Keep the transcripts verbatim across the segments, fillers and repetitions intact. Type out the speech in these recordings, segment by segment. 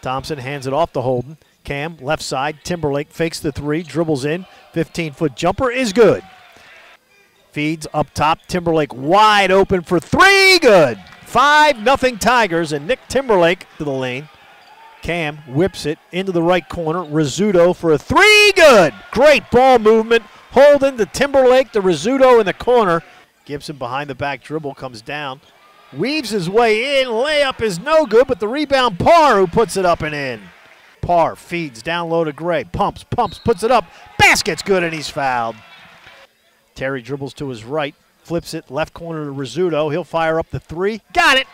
Thompson hands it off to Holden. Cam, left side, Timberlake fakes the three, dribbles in, fifteen-foot jumper is good. Feeds up top, Timberlake wide open for three, good. five nothing Tigers, and Nick Timberlake to the lane. Cam whips it into the right corner, Rizzuto for a three, good. Great ball movement, Holden to Timberlake to Rizzuto in the corner. Gibson behind the back dribble, comes down. Weaves his way in, layup is no good, but the rebound Parr who puts it up and in. Parr feeds down low to Gray, pumps, pumps, puts it up, basket's good and he's fouled. Terry dribbles to his right, flips it, left corner to Rizzuto, he'll fire up the three, got it!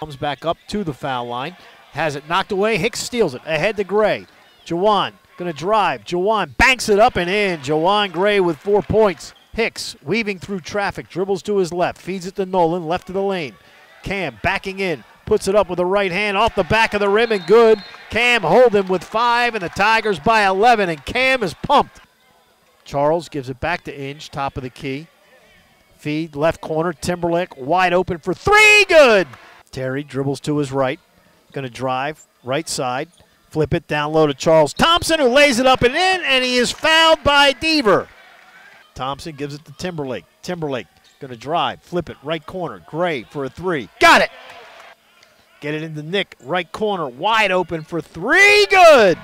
Comes back up to the foul line, has it knocked away, Hicks steals it, ahead to Gray. Jawan gonna drive, Jawan banks it up and in, Jawan Gray with four points. Hicks weaving through traffic, dribbles to his left, feeds it to Nolan, left of the lane. Cam backing in, puts it up with a right hand, off the back of the rim and good. Cam Holden with five and the Tigers by eleven and Cam is pumped. Charles gives it back to Inge, top of the key. Feed, left corner, Timberlake wide open for three, good. Terry dribbles to his right, gonna drive, right side, flip it down low to Charles Thompson who lays it up and in and he is fouled by Deaver. Thompson gives it to Timberlake. Timberlake gonna drive, flip it, right corner. Gray for a three, got it! Get it into Nick, right corner, wide open for three, good!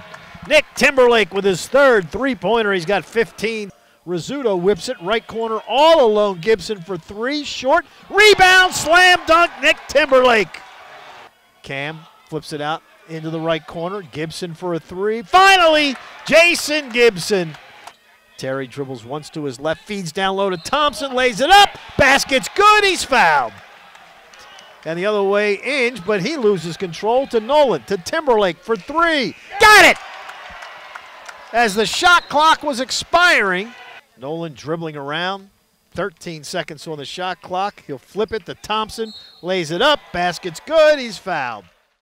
Nick Timberlake with his third three-pointer, he's got fifteen. Rizzuto whips it, right corner, all alone, Gibson for three, short, rebound, slam dunk, Nick Timberlake. Cam flips it out into the right corner, Gibson for a three, finally, Jason Gibson. Terry dribbles once to his left, feeds down low to Thompson, lays it up, basket's good, he's fouled. And the other way, Inge, but he loses control to Nolan, to Timberlake for three, got it! As the shot clock was expiring, Nolan dribbling around, thirteen seconds on the shot clock, he'll flip it to Thompson, lays it up, basket's good, he's fouled.